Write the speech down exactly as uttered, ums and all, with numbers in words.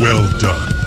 Well done.